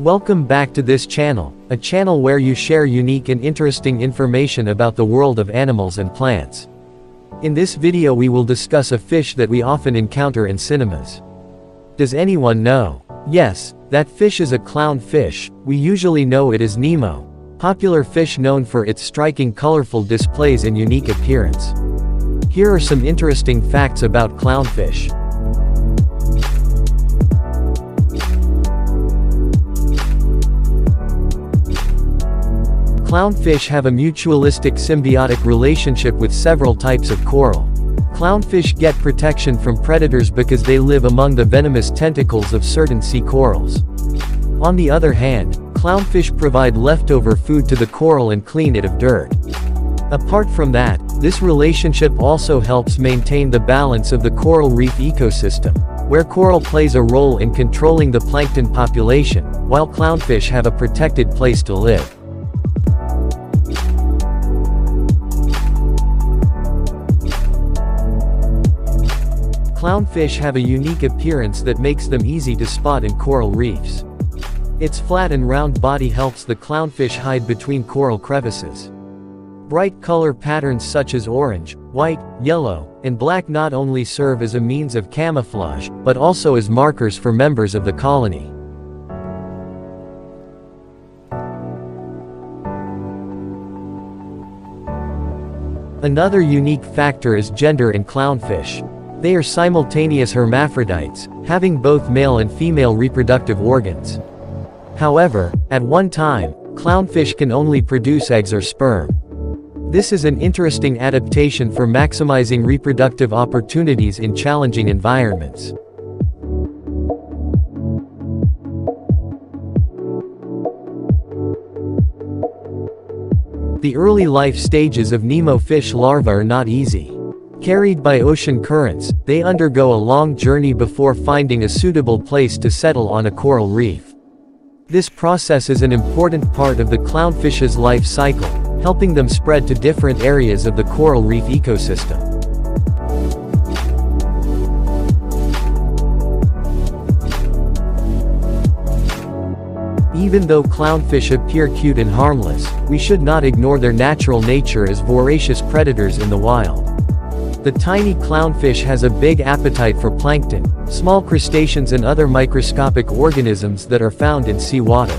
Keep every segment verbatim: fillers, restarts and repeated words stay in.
Welcome back to this channel, a channel where you share unique and interesting information about the world of animals and plants. In this video we will discuss a fish that we often encounter in cinemas. Does anyone know? Yes, that fish is a clownfish. We usually know it as Nemo, popular fish known for its striking colorful displays and unique appearance. Here are some interesting facts about clownfish. Clownfish have a mutualistic symbiotic relationship with several types of coral. Clownfish get protection from predators because they live among the venomous tentacles of certain sea corals. On the other hand, clownfish provide leftover food to the coral and clean it of dirt. Apart from that, this relationship also helps maintain the balance of the coral reef ecosystem, where coral plays a role in controlling the plankton population, while clownfish have a protected place to live. Clownfish have a unique appearance that makes them easy to spot in coral reefs. Its flat and round body helps the clownfish hide between coral crevices. Bright color patterns such as orange, white, yellow, and black not only serve as a means of camouflage, but also as markers for members of the colony. Another unique factor is gender in clownfish. They are simultaneous hermaphrodites, having both male and female reproductive organs. However, at one time, clownfish can only produce eggs or sperm. This is an interesting adaptation for maximizing reproductive opportunities in challenging environments. The early life stages of Nemo fish larvae are not easy. Carried by ocean currents, they undergo a long journey before finding a suitable place to settle on a coral reef. This process is an important part of the clownfish's life cycle, helping them spread to different areas of the coral reef ecosystem. Even though clownfish appear cute and harmless, we should not ignore their natural nature as voracious predators in the wild. The tiny clownfish has a big appetite for plankton, small crustaceans and other microscopic organisms that are found in seawater.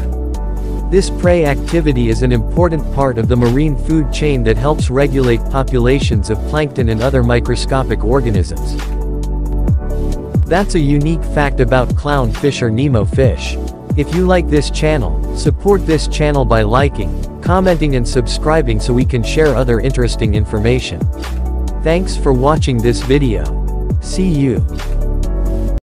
This prey activity is an important part of the marine food chain that helps regulate populations of plankton and other microscopic organisms. That's a unique fact about clownfish or Nemo fish. If you like this channel, support this channel by liking, commenting and subscribing so we can share other interesting information. Thanks for watching this video. See you.